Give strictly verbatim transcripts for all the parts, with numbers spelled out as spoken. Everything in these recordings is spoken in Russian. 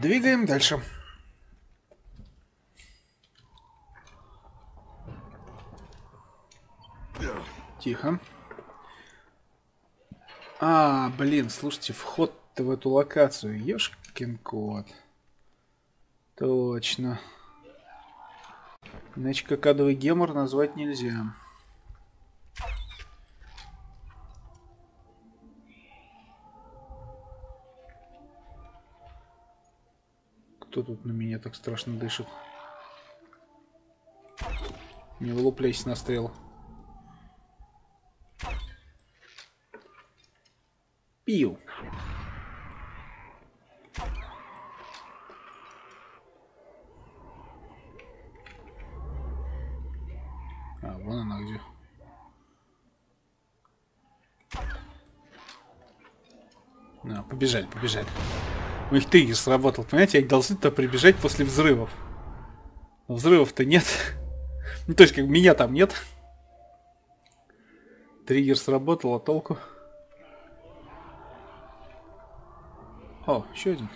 Двигаем дальше. Тихо. А, блин, слушайте, вход-то в эту локацию. Ёшкин кот. Точно. Иначе как адовый гемор назвать нельзя. Кто тут на меня так страшно дышит? Не вылупляйся на стрел. Пью. А, вон она где. А, побежали, побежали. У них триггер сработал, понимаете, они должны туда прибежать после взрывов. Но взрывов-то нет. Ну, то есть, как меня там нет. Триггер сработал, а толку? О, еще один.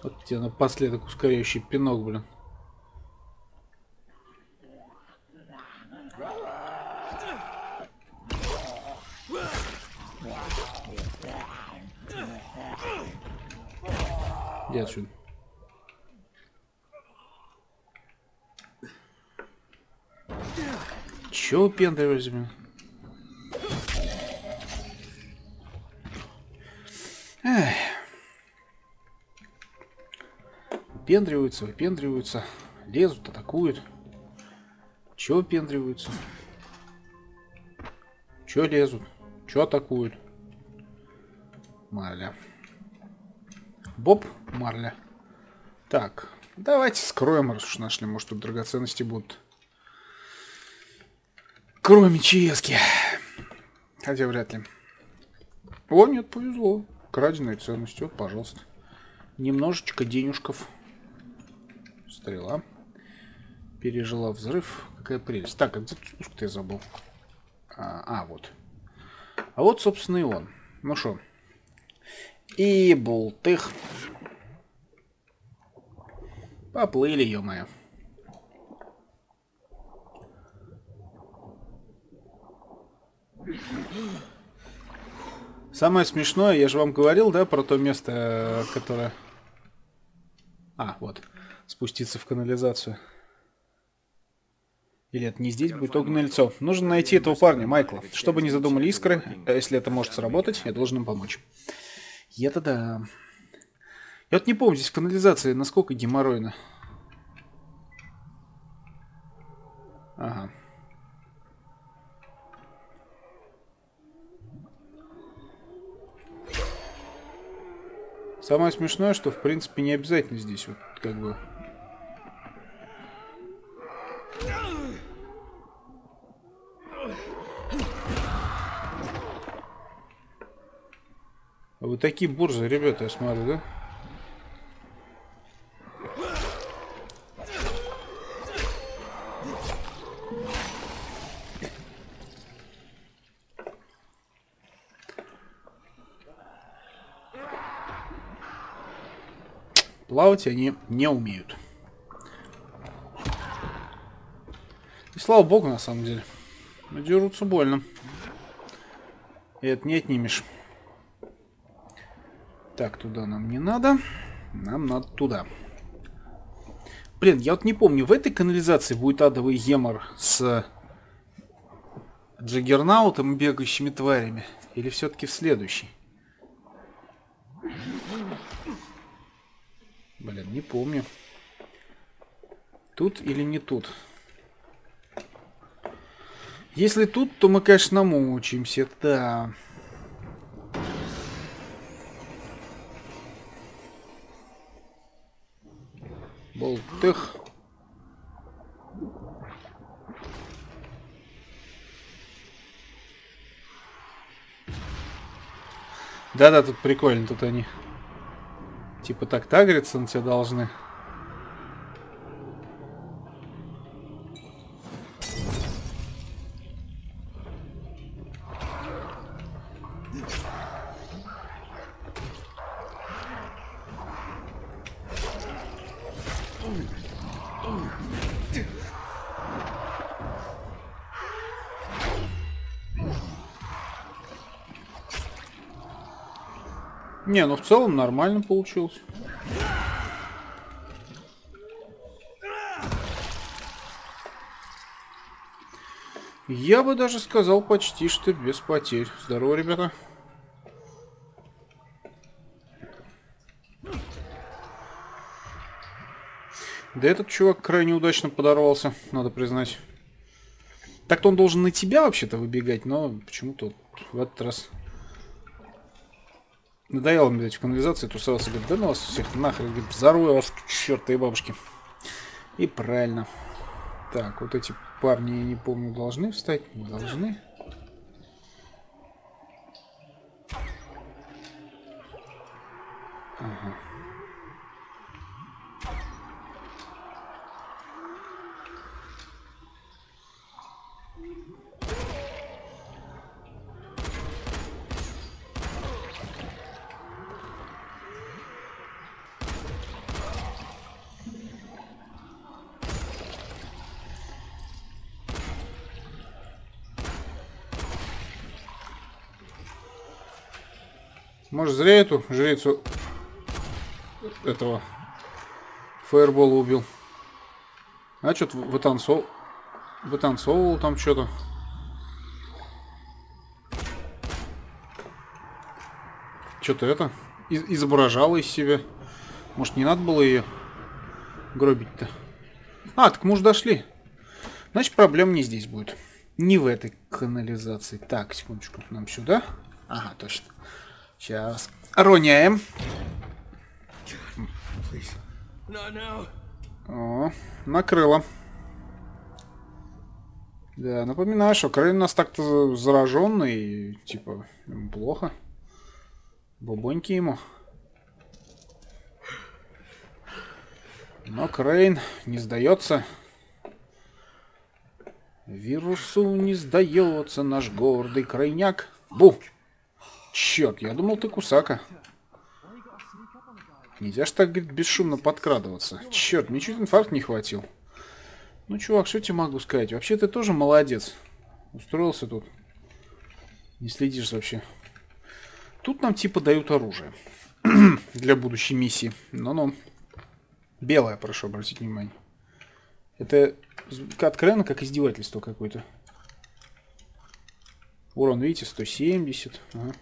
Вот тебе напоследок ускоряющий пинок, блин. Я отсюда. Чё упендриваешь меня? Пендриваются, выпендриваются, лезут, атакуют. Чё пендриваются? Чё лезут? Чё атакуют? Марля. Боб, марля. Так, давайте скроем, раз уж нашли, может тут драгоценности будут. Кроме чески. Хотя вряд ли. О, нет, повезло. Краденая ценность, вот, пожалуйста. Немножечко денежков. Стрела. Пережила взрыв. Какая прелесть. Так, это что-то я забыл. А, а, вот. А вот, собственно, и он. Ну что. И болтых. Поплыли, ё-моё. Самое смешное, я же вам говорил, да, про то место, которое... А, вот. Спуститься в канализацию. Или это не здесь будет огненное лицо. Нужно найти этого парня, Майкла. Чтобы не задумали искры, если это может сработать, я должен им помочь. Я-то да. Я вот не помню, здесь в канализации насколько геморройно. Ага. Самое смешное, что в принципе не обязательно здесь вот как бы. Вы такие бурзы, ребята, я смотрю, да? Плавать они не умеют. И слава богу, на самом деле. Но дерутся больно. И это не отнимешь. Так, туда нам не надо. Нам надо туда. Блин, я вот не помню, в этой канализации будет адовый гемор с джаггернаутом и бегающими тварями? Или все-таки в следующей? Блин, не помню. Тут или не тут? Если тут, то мы, конечно, намучаемся. Да... Болтых. Да-да, тут прикольно, тут они типа так тагриться на тебя должны. Не, ну в целом нормально получилось. Я бы даже сказал почти что без потерь. Здорово, ребята. Да этот чувак крайне удачно подорвался, надо признать. Так-то он должен на тебя вообще-то выбегать, но почему-то в этот раз... Надоело, блядь, в канализации тусоваться. Говорит, да ну вас всех нахрен, говорит, взорву вас к чертовой бабушке. И правильно. Так, вот эти парни, я не помню, должны встать? Не должны. Ага. Может, зря эту жрицу этого фаербола убил. А что-то вытанцов... вытанцовывал там что-то. Что-то это из изображало из себя. Может, не надо было ее гробить-то? А, так мы уже дошли. Значит, проблем не здесь будет. Не в этой канализации. Так, секундочку, нам сюда. Ага, точно. Сейчас. Роняем. О, накрыло. Да, напоминаю, что Крейн у нас так-то зараженный, типа, ему плохо. Бубоньки ему. Но Крейн не сдается. Вирусу не сдается наш гордый крайняк. Бу! Черт, я думал, ты кусака. Нельзя ж так, говорит, бесшумно подкрадываться. Черт, мне чуть инфаркт не хватил. Ну, чувак, что тебе могу сказать? Вообще, ты тоже молодец. Устроился тут. Не следишь вообще. Тут нам типа дают оружие. Для будущей миссии. Ну-ну. Белое, прошу обратить внимание. Это откровенно как издевательство какое-то. Урон, видите, сто семьдесят. Ага.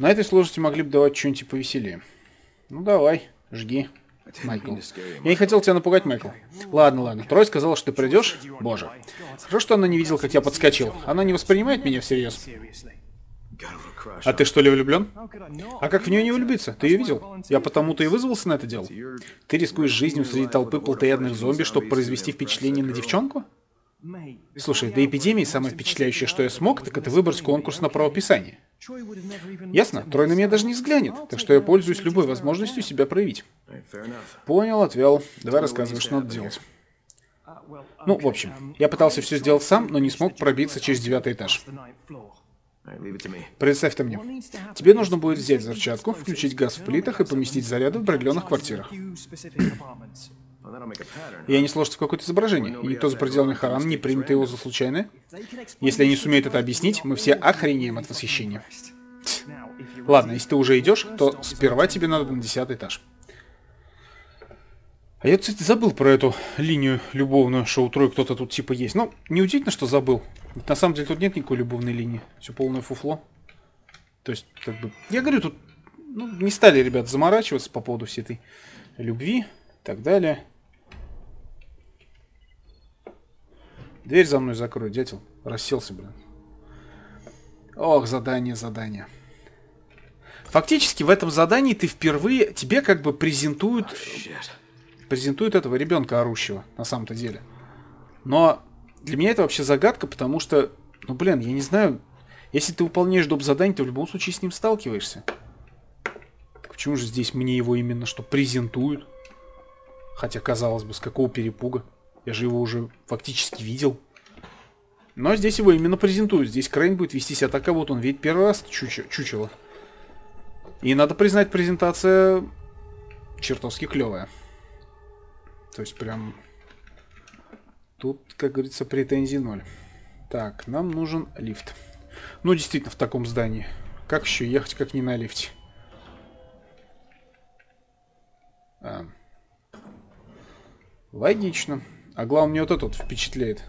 На этой сложности могли бы давать что-нибудь типа повеселее. Ну давай, жги, Майкл. Я не хотел тебя напугать, Майкл. Ладно, ладно. Трой сказал, что ты придешь. Боже. Хорошо, что она не видела, как я подскочил. Она не воспринимает меня всерьез. А ты что ли влюблен? А как в нее не влюбиться? Ты ее видел? Я потому-то и вызвался на это дело. Ты рискуешь жизнью среди толпы плотоядных зомби, чтобы произвести впечатление на девчонку? Слушай, до эпидемии самое впечатляющее, что я смог, так это выбрать конкурс на правописание. Ясно? Трой на меня даже не взглянет, так что я пользуюсь любой возможностью себя проявить. Понял, отвел. Давай рассказывай, что надо делать. Ну, в общем, я пытался все сделать сам, но не смог пробиться через девятый этаж. Представь-то мне. Тебе нужно будет взять взрывчатку, включить газ в плитах и поместить заряды в определенных квартирах. Я не сложится в какое-то изображение, и никто за пределами Харан не примет его за случайное. Если они сумеют это объяснить, мы все охренеем от восхищения. Ладно, если ты уже идешь, то сперва тебе надо на десятый этаж. А я, кстати, забыл про эту линию любовную, что у Трой кто-то тут типа есть. Ну, неудивительно, что забыл. Ведь на самом деле тут нет никакой любовной линии. Все полное фуфло. То есть, как бы... Я говорю, тут ну, не стали, ребят, заморачиваться по поводу всей этой любви и так далее. Дверь за мной закрой, дятел. Расселся, блин. Ох, задание, задание. Фактически в этом задании ты впервые... Тебе как бы презентуют... Презентуют этого ребенка орущего, на самом-то деле. Но для меня это вообще загадка, потому что... Ну, блин, я не знаю... Если ты выполняешь доп. Задание, ты в любом случае с ним сталкиваешься. Так почему же здесь мне его именно что презентуют? Хотя, казалось бы, с какого перепуга? Я же его уже фактически видел. Но здесь его именно презентуют. Здесь Крейн будет вести себя так, как будто он ведь первый раз чучело. И надо признать, презентация чертовски клевая. То есть прям... Тут, как говорится, претензий ноль. Так, нам нужен лифт. Ну, действительно, в таком здании. Как еще ехать, как не на лифте? А. Логично. А главное, мне вот этот впечатляет.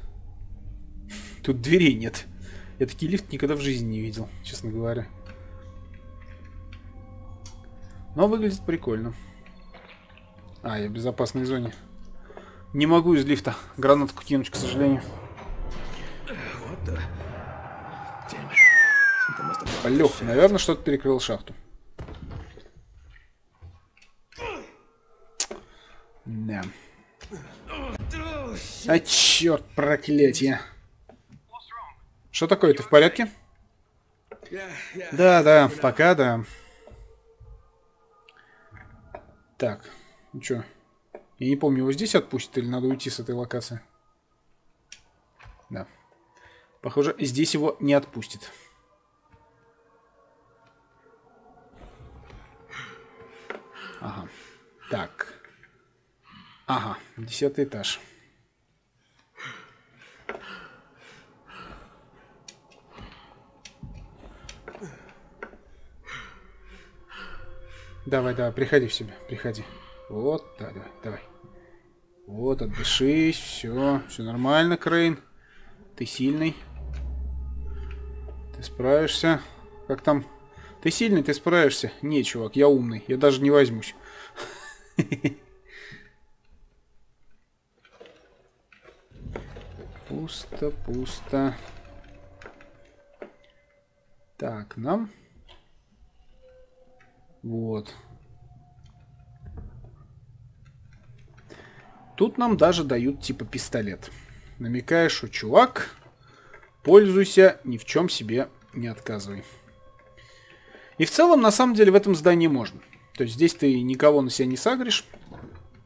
Тут дверей нет. Я такой лифт никогда в жизни не видел, честно говоря. Но выглядит прикольно. А, я в безопасной зоне. Не могу из лифта гранатку кинуть, к сожалению. Лёха, наверное, что-то перекрыл шахту. Да. А чёрт, проклятие. Что такое? Ты в порядке? Да, да, пока, да. Так, ну чё? Я не помню, его здесь отпустят или надо уйти с этой локации? Да. Похоже, здесь его не отпустит. Ага. Так. Ага. Десятый этаж. Давай, давай, приходи в себя, приходи. Вот, да, да, давай. Вот, отдышись, все, все нормально, Крейн. Ты сильный. Ты справишься. Как там? Ты сильный, ты справишься. Не, чувак, я умный. Я даже не возьмусь. Пусто, пусто. Так, нам. Вот. Тут нам даже дают типа пистолет. Намекаешь, что, чувак, пользуйся, ни в чем себе не отказывай. И в целом, на самом деле, в этом здании можно. То есть здесь ты никого на себя не сагришь.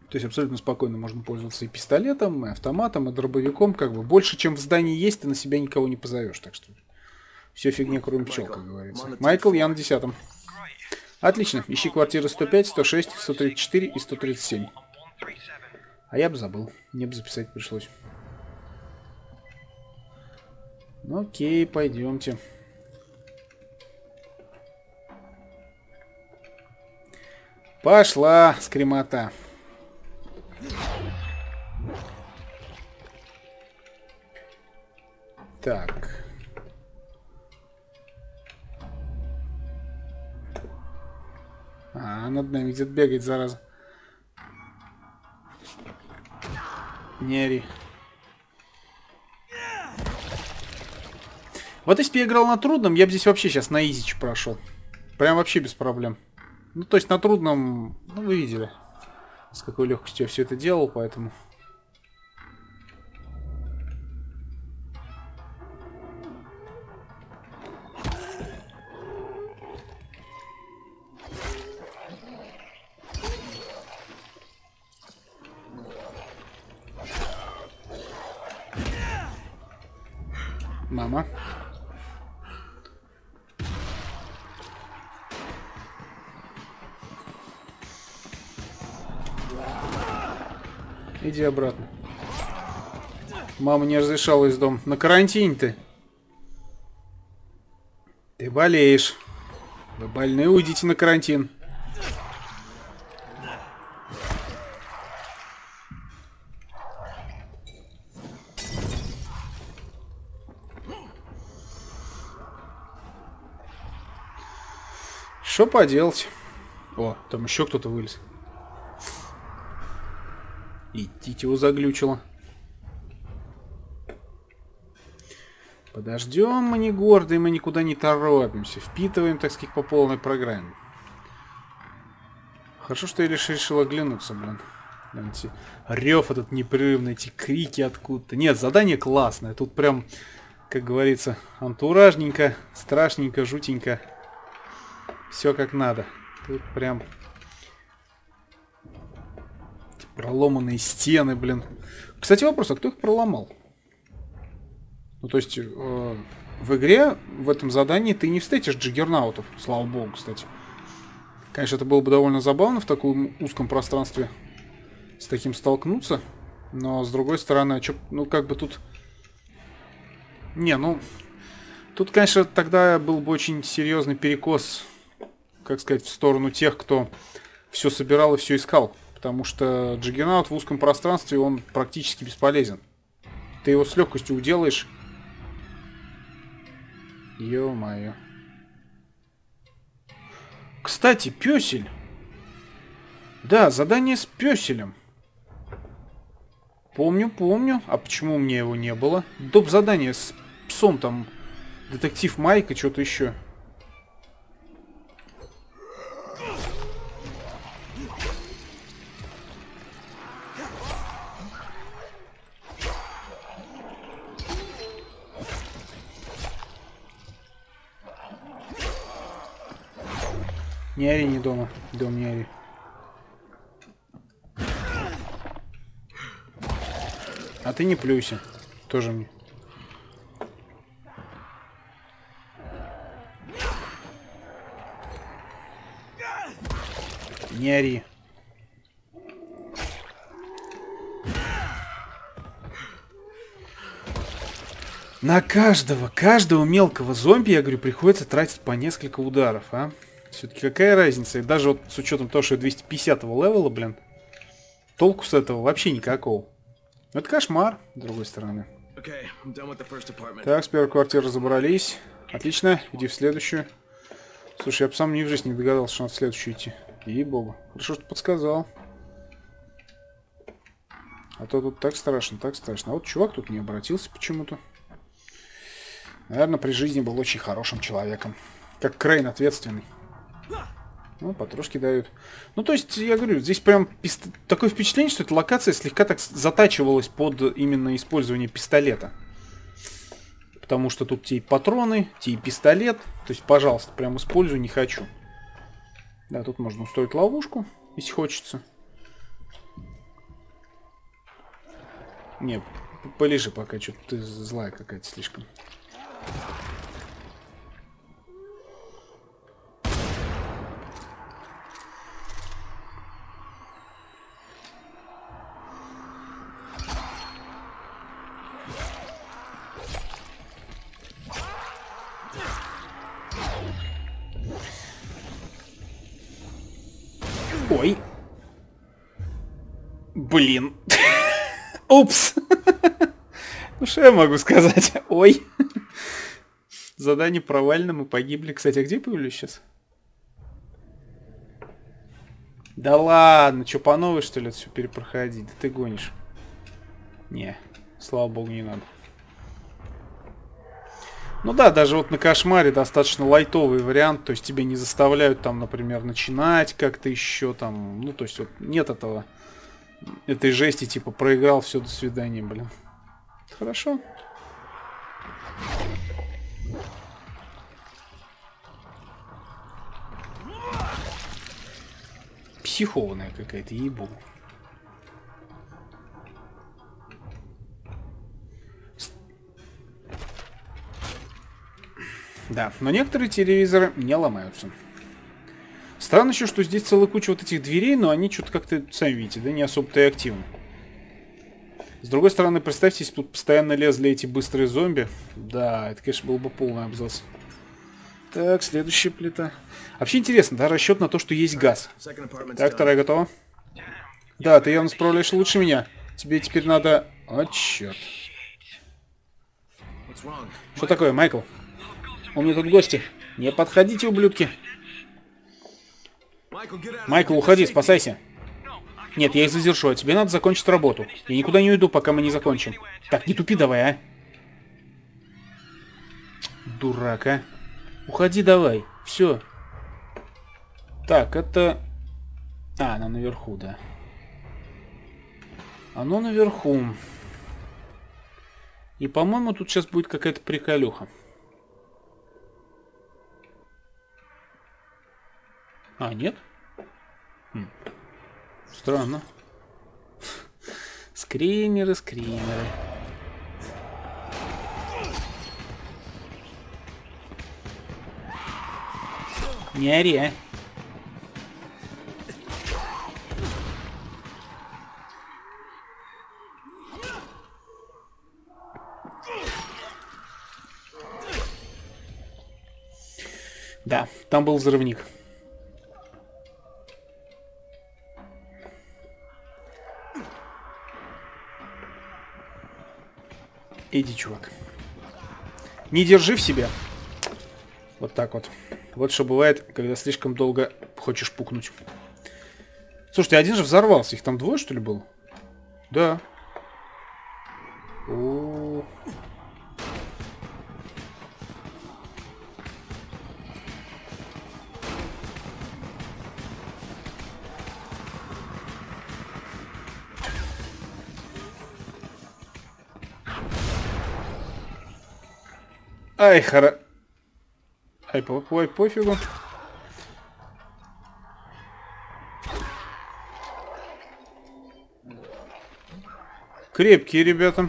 То есть абсолютно спокойно можно пользоваться и пистолетом, и автоматом, и дробовиком. Как бы больше, чем в здании есть, ты на себя никого не позовешь. Так что все фигня, кроме пчел, как говорится. Майкл, я на десятом. Отлично. Ищи квартиры сто пять, сто шесть, сто тридцать четыре и сто тридцать семь. А я бы забыл. Мне бы записать пришлось. Окей, пойдемте. Пошла скремота. Так. А, над нами где-то бегает, зараза. Не ори. Вот если бы я играл на трудном, я бы здесь вообще сейчас на изиче прошел. Прям вообще без проблем. Ну, то есть на трудном, ну, вы видели, с какой легкостью я все это делал, поэтому... Мама. Иди обратно. Мама не разрешала из дома. На карантине ты. Ты болеешь. Вы больные, уйдите на карантин. Что поделать? О, там еще кто-то вылез. Идите, его заглючило. Подождем, мы не гордые, мы никуда не торопимся. Впитываем, так сказать, по полной программе. Хорошо, что я лишь решил оглянуться, блин. Рев этот непрерывный, эти крики откуда-то. Нет, задание классное. Тут прям Как говорится, антуражненько, страшненько, жутенько. Все как надо. Тут прям проломанные стены, блин. Кстати, вопрос, а кто их проломал? Ну, то есть, э, в игре, в этом задании ты не встретишь джиггернаутов. Слава богу, кстати. Конечно, это было бы довольно забавно в таком узком пространстве с таким столкнуться. Но, с другой стороны, чё, ну, как бы тут... Не, ну... Тут, конечно, тогда был бы очень серьезный перекос, как сказать, в сторону тех, кто все собирал и все искал. Потому что джиггернаут в узком пространстве, он практически бесполезен. Ты его с легкостью уделаешь. Ё-моё. Кстати, пёсель. Да, задание с пёселем. Помню, помню. А почему мне его не было? Доп. Задание с псом там. Детектив Майк и что-то еще. Не ори, не дома. Дом не ори. А ты не плюйся. Тоже мне. Не ори. На каждого, каждого мелкого зомби, я говорю, приходится тратить по несколько ударов, а? Все-таки какая разница? И даже вот с учетом того, что двести пятидесятого левела, блин, толку с этого вообще никакого. Это кошмар, с другой стороны. Okay, так, с первой квартиры разобрались. Отлично, иди в следующую. Слушай, я бы сам ни в жизни не догадался, что надо в следующую идти. Ей-богу. Хорошо, что подсказал. А то тут так страшно, так страшно. А вот чувак тут не обратился почему-то. Наверное, при жизни был очень хорошим человеком. Как Крейн ответственный. Ну, потрошки дают. Ну, то есть, я говорю, здесь прям пист... такое впечатление, что эта локация слегка так затачивалась под именно использование пистолета. Потому что тут те и патроны, те и пистолет. То есть, пожалуйста, прям использую, не хочу. Да, тут можно устроить ловушку, если хочется. Не, полежи пока, что-то ты злая какая-то слишком. Ой. Блин. Упс. Ну что я могу сказать? Ой. Задание провально, мы погибли. Кстати, а где появлюсь сейчас? Да ладно, что по новой, что ли, это все перепроходить? Да ты гонишь. Не, слава богу, не надо. Ну да, даже вот на кошмаре достаточно лайтовый вариант, то есть тебя не заставляют там, например, начинать как-то еще там, ну то есть вот нет этого, этой жести типа проиграл, все, до свидания, блин. Хорошо. Психованная какая-то, ей-богу. Да, но некоторые телевизоры не ломаются. Странно еще, что здесь целая куча вот этих дверей, но они что-то как-то, сами видите, да, не особо-то и активны. С другой стороны, представьте, если тут постоянно лезли эти быстрые зомби. Да, это, конечно, был бы полный абзац. Так, следующая плита. Вообще интересно, да, расчет на то, что есть газ. Так, вторая готова. Да, ты явно справляешься лучше меня. Тебе теперь надо... О, черт. Что такое, Майкл? У меня тут гости. Не подходите, ублюдки. Майкл, уходи, спасайся. Нет, я их задержу, а тебе надо закончить работу. Я никуда не уйду, пока мы не закончим. Так, не тупи давай, а. Дурак, а. Уходи давай. Все. Так, это... А, она наверху, да. Оно наверху. И, по-моему, тут сейчас будет какая-то приколюха. А, нет? Хм. Странно. Скримеры, скримеры. Не ори, а. Да, там был взрывник. Иди, чувак. Не держи в себе. Вот так вот. Вот что бывает, когда слишком долго хочешь пукнуть. Слушайте, один же взорвался. Их там двое, что ли, было? Да. О-о-о. Ай, хара... Ай, по -по пофигу. Крепкие ребята.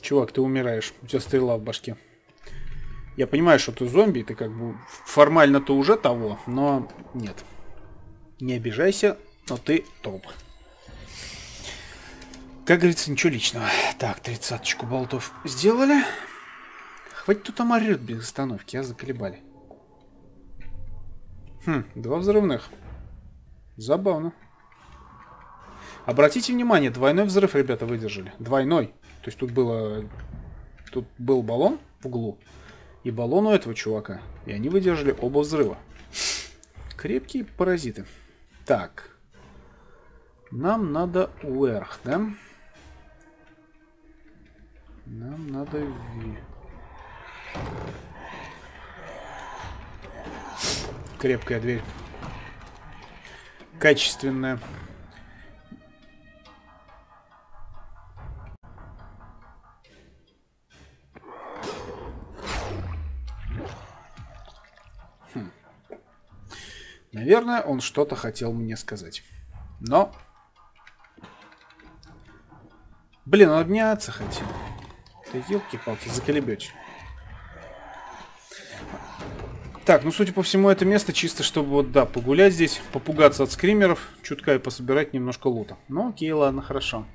Чувак, ты умираешь. У тебя стрела в башке. Я понимаю, что ты зомби, ты как бы формально-то уже того, но нет. Не обижайся, но ты топ. Как говорится, ничего личного. Так, тридцаточку болтов сделали. Хватит тут амарет без остановки, а заколебали. Хм, два взрывных. Забавно. Обратите внимание, двойной взрыв ребята выдержали. Двойной. То есть тут было... Тут был баллон в углу. И баллон у этого чувака. И они выдержали оба взрыва. Крепкие паразиты. Так. Нам надо вверх, да? Нам надо вверх. Крепкая дверь. Качественная. Хм. Наверное, он что-то хотел мне сказать. Но... Блин, он обняться хотел. Ты елки-палки, заколебёшь. Так, ну, судя по всему, это место чисто, чтобы, вот, да, погулять здесь, попугаться от скримеров, чутка и пособирать немножко лута. Ну, окей, ладно, хорошо.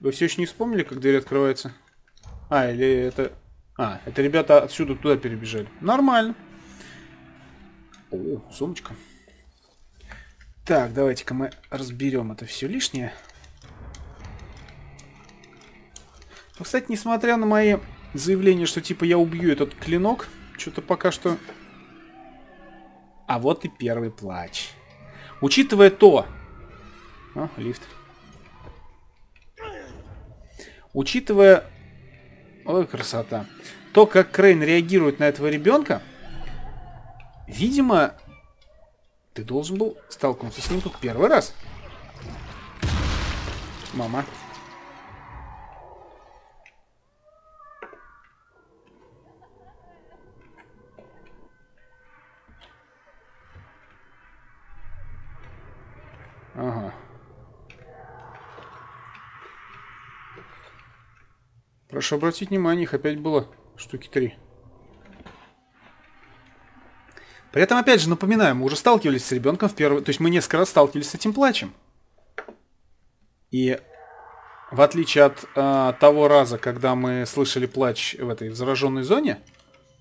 Вы все еще не вспомнили, как дверь открывается? А, или это... А, это ребята отсюда туда перебежали. Нормально. О, сумочка. Так, давайте-ка мы разберем это все лишнее. Ну, кстати, несмотря на мои заявления, что, типа, я убью этот клинок... Что-то пока что... А вот и первый плач. Учитывая то... О, лифт. Учитывая... Ой, красота. То, как Крейн реагирует на этого ребенка, видимо, ты должен был столкнуться с ним тут первый раз. Мама. Ага. Прошу обратить внимание, их опять было штуки три. При этом, опять же, напоминаю, мы уже сталкивались с ребенком в первый... То есть мы несколько раз сталкивались с этим плачем. И в отличие от э, того раза, когда мы слышали плач в этой зараженной зоне,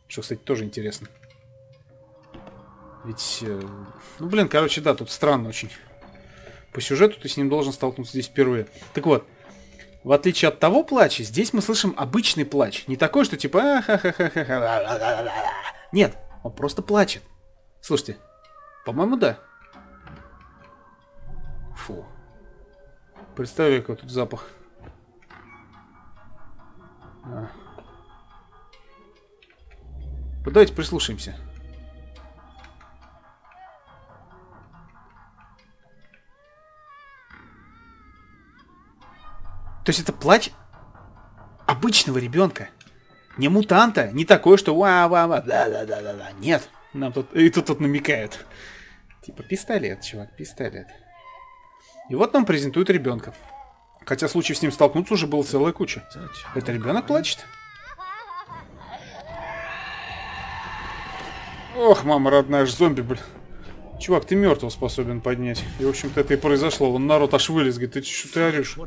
что, кстати, тоже интересно. Ведь... Э, ну, блин, короче, да, тут странно очень... По сюжету ты с ним должен столкнуться здесь впервые. Так вот, в отличие от того плача, здесь мы слышим обычный плач. Не такой, что типа... Нет, он просто плачет. Слушайте, по-моему, да. Фу. Представляю, какой тут запах. А. Вот давайте прислушаемся. То есть это плач обычного ребенка. Не мутанта, не такой, что ва-ва-ва, да-да-да-да-да. Нет. Нам тут... И тут тут намекают. Типа пистолет, чувак, пистолет. И вот нам презентуют ребенка. Хотя случаев с ним столкнуться уже было целая куча. Это ребенок плачет? Ох, мама родная, аж зомби, блин. Чувак, ты мертвого способен поднять. И, в общем-то, это и произошло. Вон народ аж вылез, говорит, ты что ты орешь?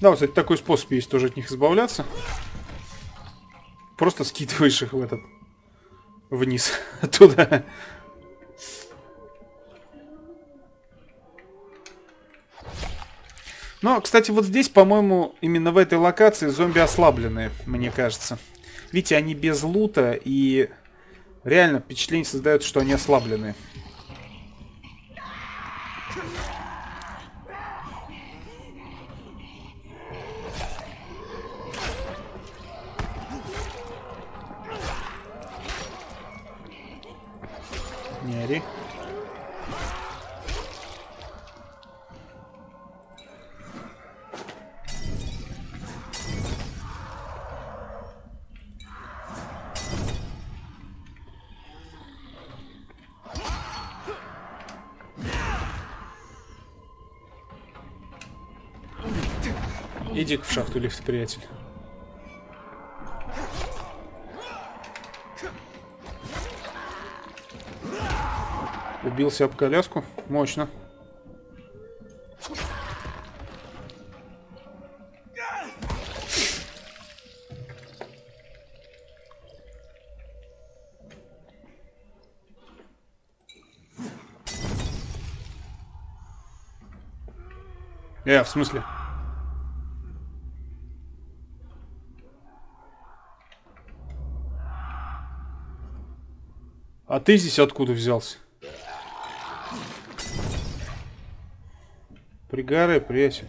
Да, кстати, такой способ есть тоже от них избавляться. Просто скидываешь их в этот... Вниз. Оттуда. Но, кстати, вот здесь, по-моему, именно в этой локации зомби ослабленные, мне кажется. Видите, они без лута, и реально впечатление создают, что они ослабленные. Не ори. Иди-ка в шахту, лифт, приятель. Убился об коляску. Мощно. Э, в смысле? А ты здесь откуда взялся? Пригорай, приятель.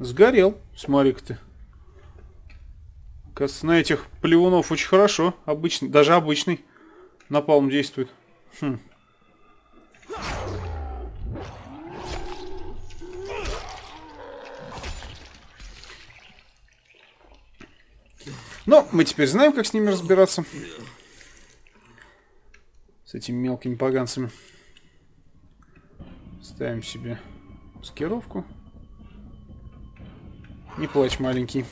Сгорел, смотри-ка ты. Кажется, на этих плевунов очень хорошо. Обычный, даже обычный напалм действует. Хм. Но мы теперь знаем, как с ними разбираться. С этими мелкими поганцами. Ставим себе маскировку. Не плачь, маленький.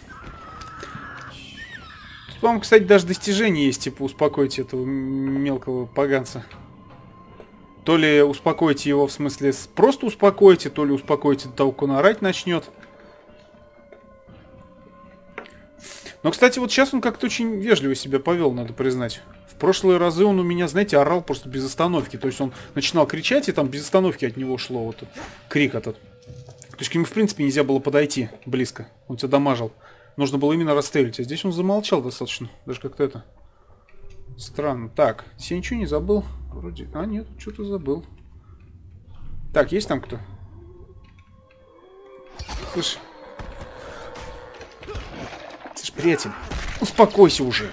Тут, по-моему, кстати, даже достижение есть. Типа, успокойте этого мелкого поганца. То ли успокойте его, в смысле, просто успокойте, то ли успокойте до того, как он орать начнет. Но, кстати, вот сейчас он как-то очень вежливо себя повел, надо признать. В прошлые разы он у меня, знаете, орал просто без остановки. То есть он начинал кричать, и там без остановки от него шло вот этот крик этот. То есть к нему, в принципе, нельзя было подойти близко. Он тебя дамажил. Нужно было именно расстрелить. А здесь он замолчал достаточно. Даже как-то это... Странно. Так, я ничего не забыл. Вроде... А, нет, что-то забыл. Так, есть там кто? Слышь... Приятель, успокойся уже.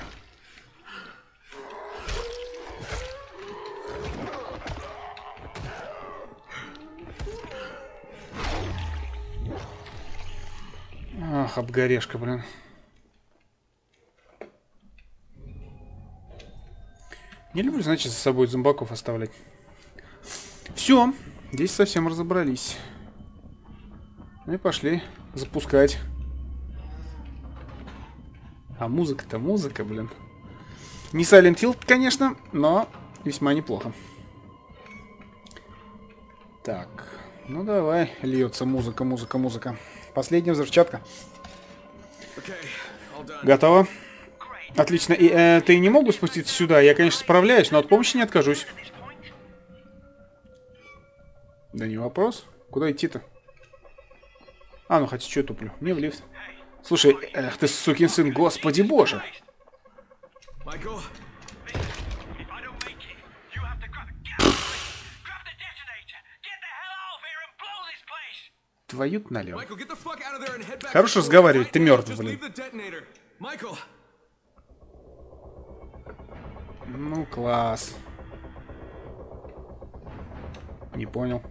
Ах, обгорешка, блин. Не люблю, значит, за собой зомбаков оставлять. Все, здесь совсем разобрались. Ну и пошли запускать. А музыка-то музыка, блин. Не Silent Hill, конечно, но весьма неплохо. Так, ну давай, льется музыка, музыка, музыка. Последняя взрывчатка. Готово. Отлично. И э, ты не могу спуститься сюда? Я, конечно, справляюсь, но от помощи не откажусь. Да не вопрос. Куда идти-то? А, ну хотя что я туплю? Мне в лифт. Слушай, эх ты сукин сын, господи боже. Твою налево. Хорош разговаривать, ты мертв, блин. Ну, класс. Не понял.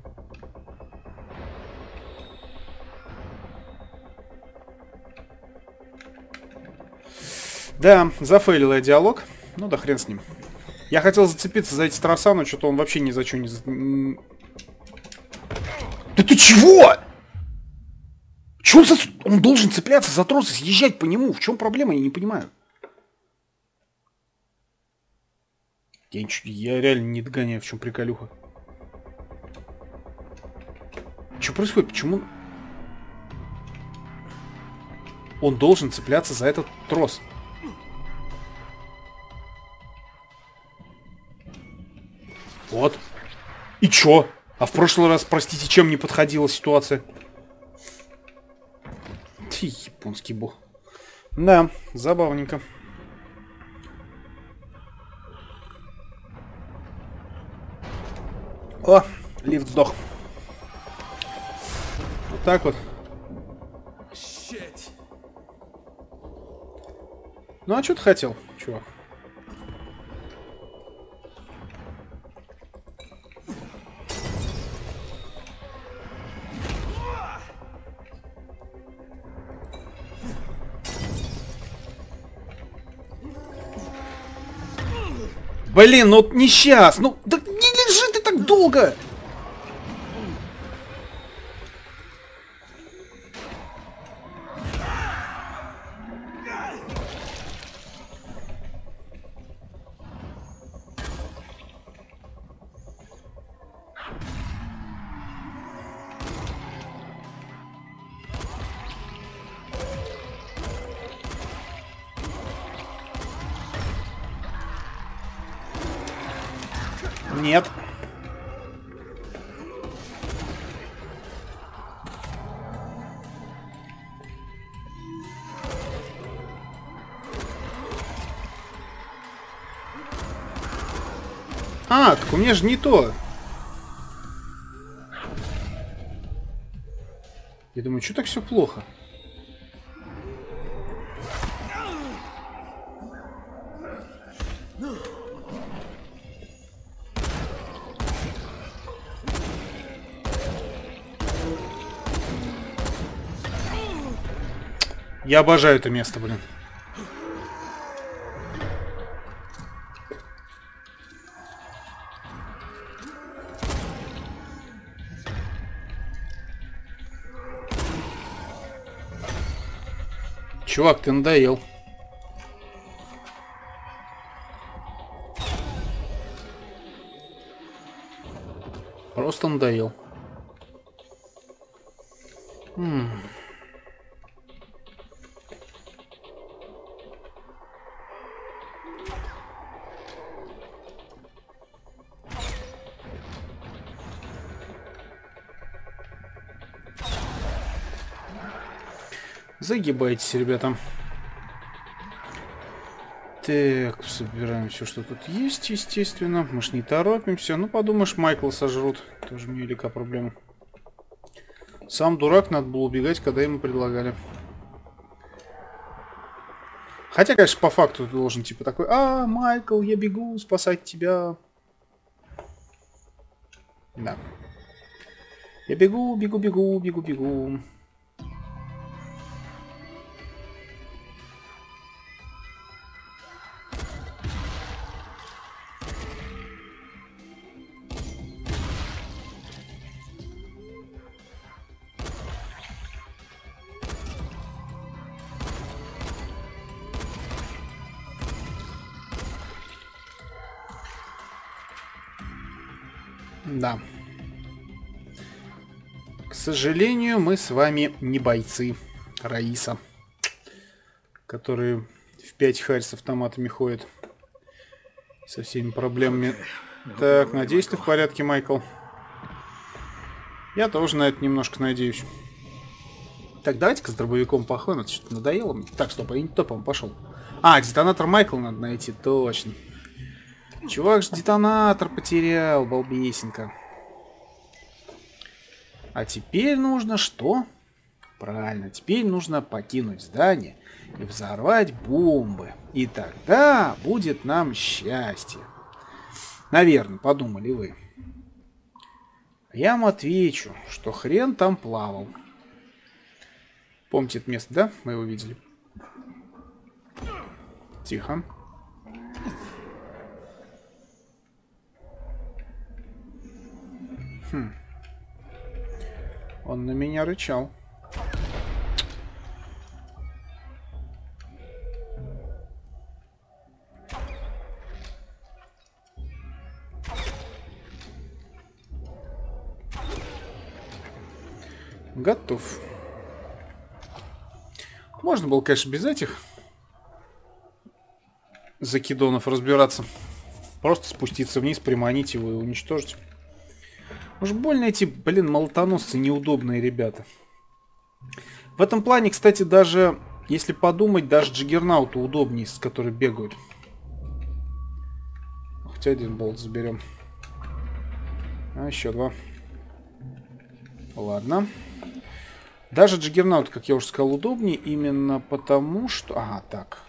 Да, зафейлил я диалог. Ну да хрен с ним. Я хотел зацепиться за эти троса, но что-то он вообще ни за что не... Да ты чего? Чего он, за... он должен цепляться за тросы, съезжать по нему? В чем проблема? Я не понимаю. Я, нич... я реально не догоняю, в чем приколюха. Что происходит? Почему... Он должен цепляться за этот трос. Вот. И чё? А в прошлый раз, простите, чем не подходила ситуация? Ти, японский бог. Да, забавненько. О, лифт сдох. Вот так вот. Ну а что ты хотел, чувак? Блин, ну не сейчас, ну да не лежи ты так долго. Нет. А, так у меня же не то. Я думаю, что так все плохо? Я обожаю это место, блин. Чувак, ты надоел. Просто надоел. М-м. Загибайтесь, ребята. Так, собираем все, что тут есть, естественно. Мы ж не торопимся. Ну, подумаешь, Майкла сожрут. Тоже мне велика проблема. Сам дурак, надо было убегать, когда ему предлагали. Хотя, конечно, по факту ты должен, типа, такой... А, Майкл, я бегу спасать тебя. Да. Я бегу, бегу, бегу, бегу, бегу. Да. К сожалению, мы с вами не бойцы Раиса, которые в пять харь с автоматами ходят. Со всеми проблемами. Так, надеюсь, ты в порядке, Майкл. Я тоже на это немножко надеюсь. Так, давайте-ка с дробовиком походим. Это что-то надоело мне. Так, стоп, я не топом пошел. А, детонатор Майкла надо найти, точно. Чувак же детонатор потерял, балбесенька. А теперь нужно что? Правильно, теперь нужно покинуть здание и взорвать бомбы. И тогда будет нам счастье. Наверное, подумали вы. Я вам отвечу, что хрен там плавал. Помните это место, да? Мы его видели. Тихо. Хм. Он на меня рычал. Готов. Можно было, конечно, без этих закидонов разбираться. Просто спуститься вниз, приманить его и уничтожить. Уж больно эти, блин, молотоносцы неудобные ребята. В этом плане, кстати, даже, если подумать, даже джиггернауту удобнее, с которой бегают. Хотя один болт заберем. А еще два. Ладно. Даже джиггернаут, как я уже сказал, удобнее именно потому, что... Ага, так.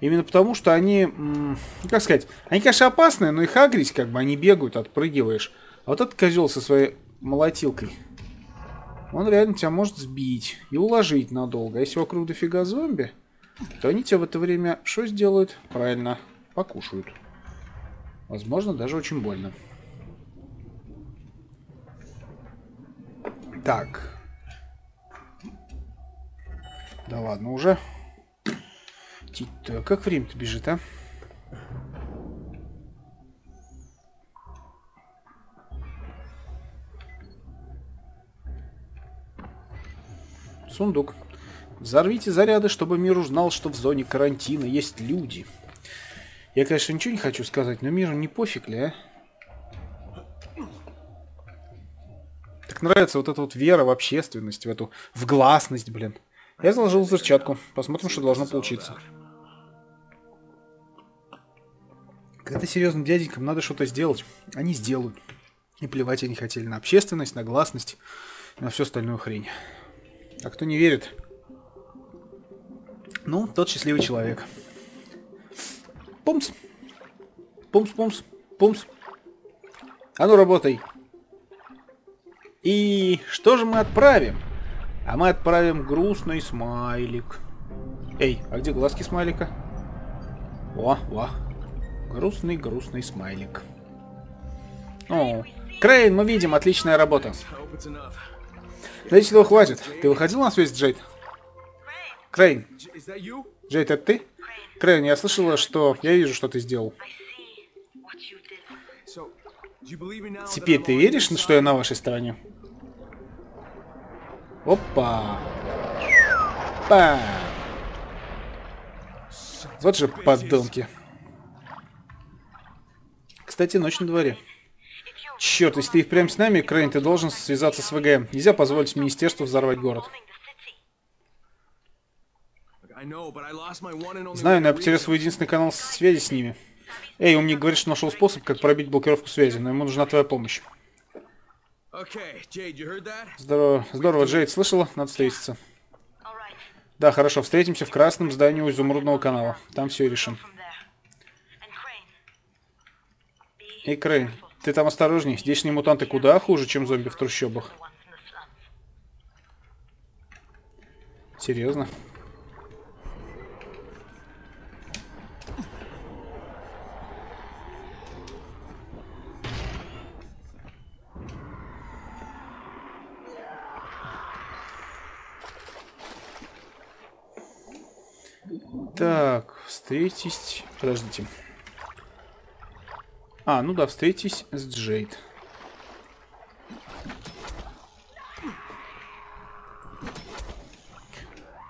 Именно потому, что они... Как сказать? Они, конечно, опасные, но их агрить, как бы, они бегают, отпрыгиваешь. А вот этот козел со своей молотилкой, он реально тебя может сбить и уложить надолго. А если вокруг дофига зомби, то они тебя в это время что сделают? Правильно, покушают. Возможно, даже очень больно. Так. Да ладно уже. Как время-то бежит, а? Сундук. Взорвите заряды, чтобы мир узнал, что в зоне карантина есть люди. Я, конечно, ничего не хочу сказать, но миру не пофиг ли, а? Так нравится вот эта вот вера в общественность, в эту в гласность, блин. Я заложил взрывчатку. Посмотрим, что должно получиться. Когда серьезным дяденькам надо что-то сделать, они сделают. И плевать они хотели на общественность, на гласность, на всю остальную хрень. А кто не верит, ну, тот счастливый человек. Пумс. Пумс, пумс, пумс. А ну, работай. И что же мы отправим? А мы отправим грустный смайлик. Эй, а где глазки смайлика? О, о. Грустный-грустный смайлик. О, Крейн, мы видим, отличная работа. Надеюсь, этого хватит. Ты выходил на связь, Джейд? Крейн. Джейд, это ты? Крейн, я слышала, что... Я вижу, что ты сделал. Теперь ты веришь, что я на вашей стороне? Опа. Па. Вот же подонки. Кстати, ночь на дворе. Черт, если ты их прям с нами, Крейн, ты должен связаться с ВГМ. Нельзя позволить министерству взорвать город. Знаю, но я потерял свой единственный канал связи с ними. Эй, он мне говорит, что нашел способ, как пробить блокировку связи, но ему нужна твоя помощь. Здорово, здорово, Джейд, слышала? Надо встретиться. Да, хорошо, встретимся в красном здании у Изумрудного канала. Там все и решим. Эй, Крейн, ты там осторожней. Здешние мутанты куда хуже, чем зомби в трущобах. Серьезно? Так, встретись... Подождите. А, ну да, встретись с Джейд.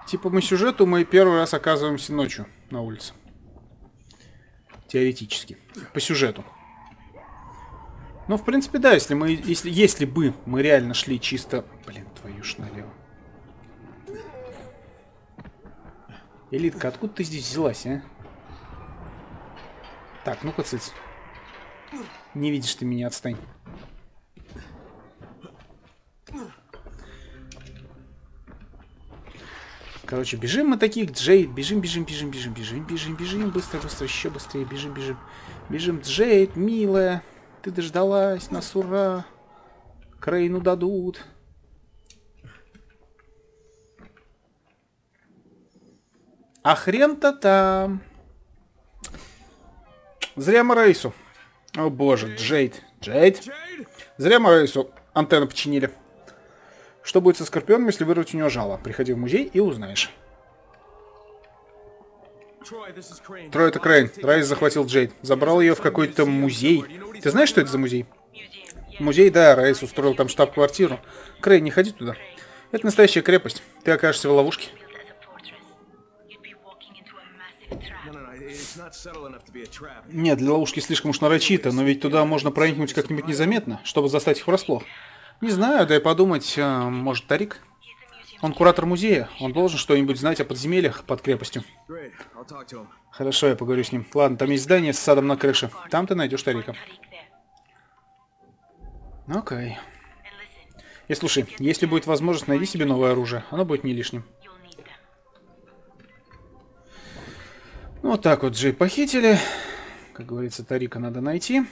Типа мы сюжету мы первый раз оказываемся ночью на улице. Теоретически. По сюжету. Ну, в принципе, да, если мы. Если, если бы мы реально шли чисто. Блин, твою ж налево. Элитка, откуда ты здесь взялась, а? Так, ну-ка, цыц. Не видишь ты меня, отстань. Короче, бежим мы таких, Джейд. Бежим, бежим, бежим, бежим, бежим, бежим, бежим. Быстро, быстро, еще быстрее. Бежим, бежим. Бежим, Джейд, милая. Ты дождалась нас, ура. Крейну дадут. А хрен-то там. Зря мы Рейсу. О боже, Джейд. Джейд. Зря мы Рейсу антенну починили. Что будет со Скорпионом, если вырвать у него жало? Приходи в музей и узнаешь. Трой, это Крейн. Раис захватил Джейд. Забрал ее в какой-то музей. Ты знаешь, что это за музей? Музей, да, Раис устроил там штаб-квартиру. Крейн, не ходи туда. Это настоящая крепость. Ты окажешься в ловушке. Нет, для ловушки слишком уж нарочито, но ведь туда можно проникнуть как-нибудь незаметно, чтобы застать их врасплох. Не знаю, дай подумать, может, Тарик? Он куратор музея, он должен что-нибудь знать о подземельях под крепостью. Хорошо, я поговорю с ним. Ладно, там есть здание с садом на крыше. Там ты найдешь Тарика. Окей. И слушай, если будет возможность, найди себе новое оружие. Оно будет не лишним. Ну, вот так вот Джей похитили. Как говорится, Тарика надо найти.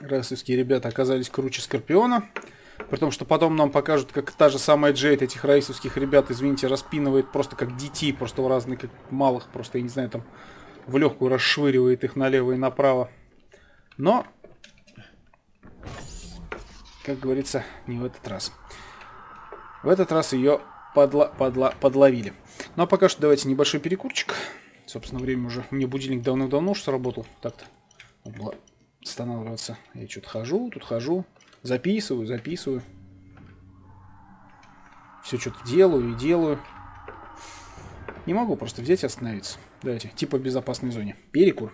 Райсовские ребята оказались круче Скорпиона. При том, что потом нам покажут, как та же самая Джейд этих райсовских ребят, извините, распинывает просто как детей, просто в разных, как малых, просто, я не знаю, там в легкую расшвыривает их налево и направо. Но, как говорится, не в этот раз. В этот раз ее подла подла подловили. Ну, а пока что давайте небольшой перекурчик. Собственно, время уже. У меня будильник давно-давно уж сработал. Так-то. Останавливаться. Я что-то хожу, тут хожу. Записываю, записываю. Все что-то делаю и делаю. Не могу просто взять и остановиться. Давайте. Типа в безопасной зоне. Перекур.